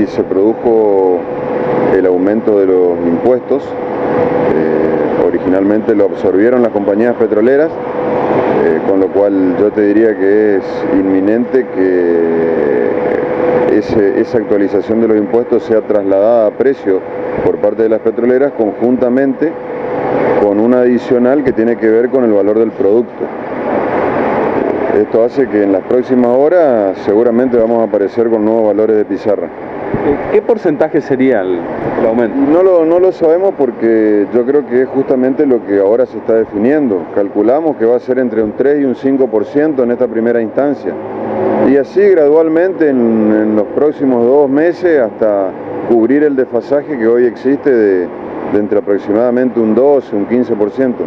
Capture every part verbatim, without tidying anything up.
sí se produjo el aumento de los impuestos. Eh, originalmente lo absorbieron las compañías petroleras, eh, con lo cual yo te diría que es inminente que ese, esa actualización de los impuestos sea trasladada a precio por parte de las petroleras, conjuntamente con una adicional que tiene que ver con el valor del producto. Esto hace que en las próximas horas seguramente vamos a aparecer con nuevos valores de pizarra. ¿Qué porcentaje sería el, el aumento? No lo, no lo sabemos, porque yo creo que es justamente lo que ahora se está definiendo. Calculamos que va a ser entre un tres y un cinco por ciento en esta primera instancia. Y así gradualmente en, en los próximos dos meses hasta cubrir el desfasaje que hoy existe de, de entre aproximadamente un doce, un quince por ciento.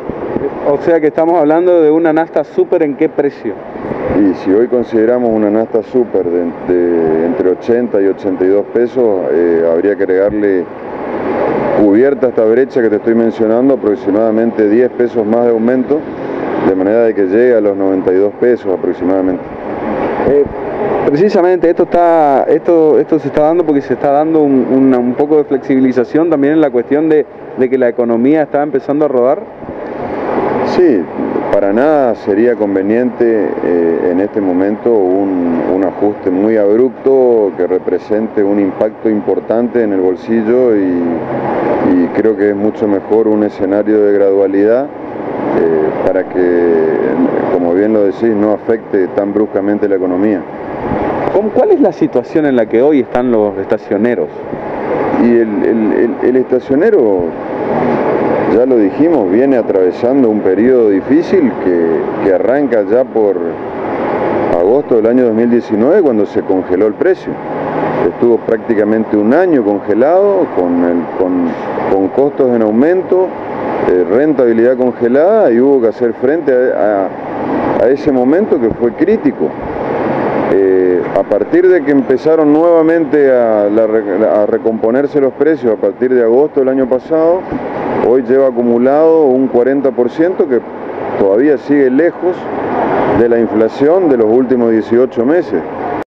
O sea que estamos hablando de una NAFTA super, ¿en qué precio? Y si hoy consideramos una NAFTA super de, de entre ochenta y ochenta y dos pesos, eh, habría que agregarle, cubierta esta brecha que te estoy mencionando, aproximadamente diez pesos más de aumento, de manera de que llegue a los noventa y dos pesos aproximadamente. Eh, precisamente esto está esto esto se está dando porque se está dando un, un, un poco de flexibilización también en la cuestión de, de que la economía está empezando a rodar. Sí, para nada sería conveniente eh, en este momento un, un ajuste muy abrupto que represente un impacto importante en el bolsillo, y, y creo que es mucho mejor un escenario de gradualidad, eh, para que, como bien lo decís, no afecte tan bruscamente la economía. ¿Cuál es la situación en la que hoy están los estacioneros? Y el, el, el, el estacionero, ya lo dijimos, viene atravesando un periodo difícil que, que arranca ya por agosto del año dos mil diecinueve, cuando se congeló el precio. Estuvo prácticamente un año congelado, con, el, con, con costos en aumento, eh, rentabilidad congelada, y hubo que hacer frente a, a, a ese momento que fue crítico. Eh, a partir de que empezaron nuevamente a, la, a recomponerse los precios a partir de agosto del año pasado, hoy lleva acumulado un cuarenta por ciento que todavía sigue lejos de la inflación de los últimos dieciocho meses.